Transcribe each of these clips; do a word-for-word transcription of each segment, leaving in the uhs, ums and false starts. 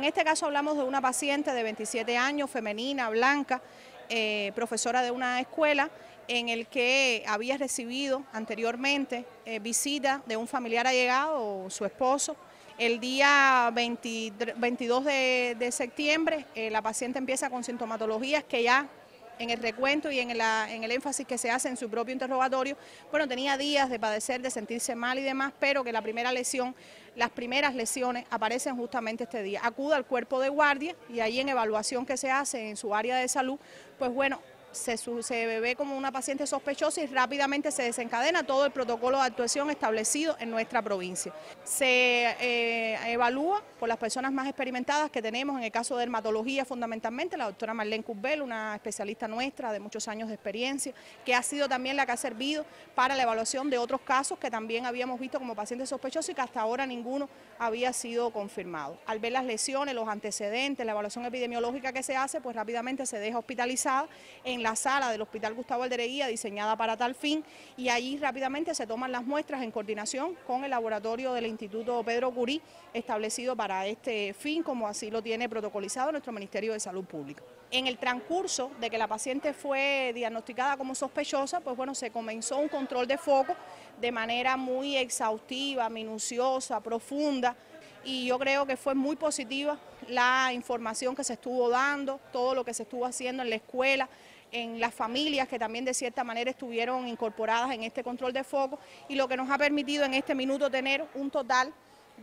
En este caso hablamos de una paciente de veintisiete años, femenina, blanca, eh, profesora de una escuela, en el que había recibido anteriormente eh, visita de un familiar allegado, su esposo. El día veintidós de, de septiembre eh, la paciente empieza con sintomatologías que ya en el recuento y en, la, en el énfasis que se hace en su propio interrogatorio, bueno, tenía días de padecer, de sentirse mal y demás, pero que la primera lesión, las primeras lesiones aparecen justamente este día. Acude al cuerpo de guardia y ahí en evaluación que se hace en su área de salud, pues bueno, Se, se ve como una paciente sospechosa y rápidamente se desencadena todo el protocolo de actuación establecido en nuestra provincia. Se eh, evalúa por las personas más experimentadas que tenemos, en el caso de dermatología fundamentalmente, la doctora Marlene Curbel, una especialista nuestra de muchos años de experiencia, que ha sido también la que ha servido para la evaluación de otros casos que también habíamos visto como pacientes sospechosos y que hasta ahora ninguno había sido confirmado. Al ver las lesiones, los antecedentes, la evaluación epidemiológica que se hace, pues rápidamente se deja hospitalizada en la sala del Hospital Gustavo Aldereguía, diseñada para tal fin, y allí rápidamente se toman las muestras en coordinación con el laboratorio del Instituto Pedro Curí, establecido para este fin, como así lo tiene protocolizado nuestro Ministerio de Salud Pública. En el transcurso de que la paciente fue diagnosticada como sospechosa, pues bueno, se comenzó un control de foco de manera muy exhaustiva, minuciosa, profunda, y yo creo que fue muy positiva la información que se estuvo dando, todo lo que se estuvo haciendo en la escuela, en las familias que también de cierta manera estuvieron incorporadas en este control de foco, y lo que nos ha permitido en este minuto tener un total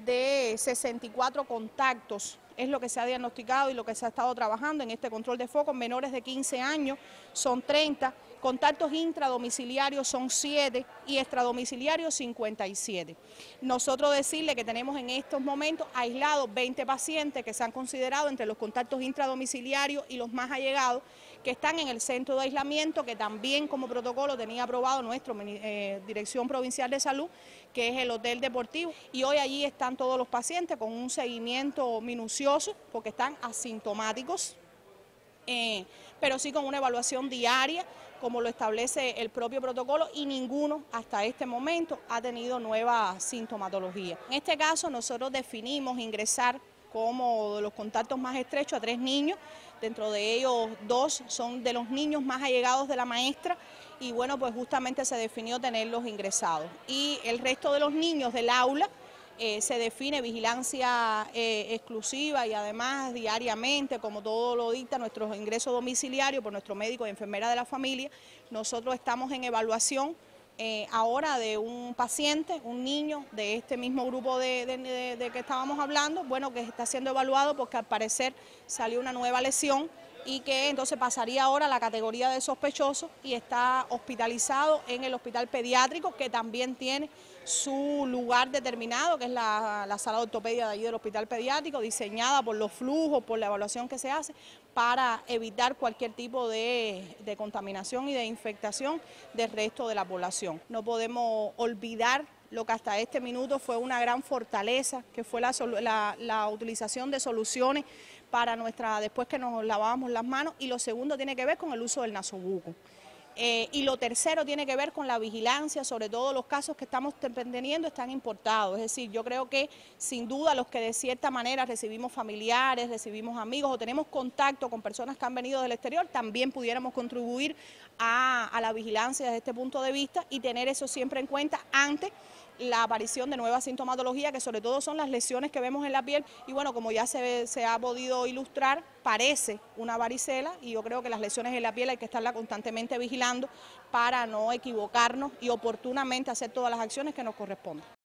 de sesenta y cuatro contactos, es lo que se ha diagnosticado y lo que se ha estado trabajando en este control de foco. Menores de quince años son treinta, contactos intradomiciliarios son siete y extradomiciliarios cincuenta y siete. Nosotros decirle que tenemos en estos momentos aislados veinte pacientes que se han considerado entre los contactos intradomiciliarios y los más allegados, que están en el centro de aislamiento, que también como protocolo tenía aprobado nuestra eh, Dirección Provincial de Salud, que es el Hotel Deportivo, y hoy allí están todos los pacientes con un seguimiento minucioso, porque están asintomáticos, eh, pero sí con una evaluación diaria, como lo establece el propio protocolo, y ninguno hasta este momento ha tenido nueva sintomatología. En este caso nosotros definimos ingresar como de los contactos más estrechos a tres niños, dentro de ellos dos son de los niños más allegados de la maestra, y bueno, pues justamente se definió tenerlos ingresados. Y el resto de los niños del aula, Eh, se define vigilancia eh, exclusiva y además diariamente, como todo lo dicta nuestro ingreso domiciliario por nuestro médico y enfermera de la familia. Nosotros estamos en evaluación eh, ahora de un paciente, un niño de este mismo grupo de, de, de, de que estábamos hablando, bueno, que está siendo evaluado porque al parecer salió una nueva lesión y que entonces pasaría ahora a la categoría de sospechoso y está hospitalizado en el hospital pediátrico, que también tiene su lugar determinado, que es la, la sala de ortopedia de allí del hospital pediátrico, diseñada por los flujos, por la evaluación que se hace, para evitar cualquier tipo de, de contaminación y de infectación del resto de la población. No podemos olvidar lo que hasta este minuto fue una gran fortaleza, que fue la, la, la utilización de soluciones para nuestra, después que nos lavábamos las manos, y lo segundo tiene que ver con el uso del nasobuco. Eh, y lo tercero tiene que ver con la vigilancia, sobre todo los casos que estamos teniendo están importados, es decir, yo creo que sin duda los que de cierta manera recibimos familiares, recibimos amigos o tenemos contacto con personas que han venido del exterior, también pudiéramos contribuir a, a la vigilancia desde este punto de vista y tener eso siempre en cuenta antes la aparición de nueva sintomatología, que sobre todo son las lesiones que vemos en la piel, y bueno, como ya se, se ha podido ilustrar, parece una varicela, y yo creo que las lesiones en la piel hay que estarla constantemente vigilando para no equivocarnos y oportunamente hacer todas las acciones que nos corresponden.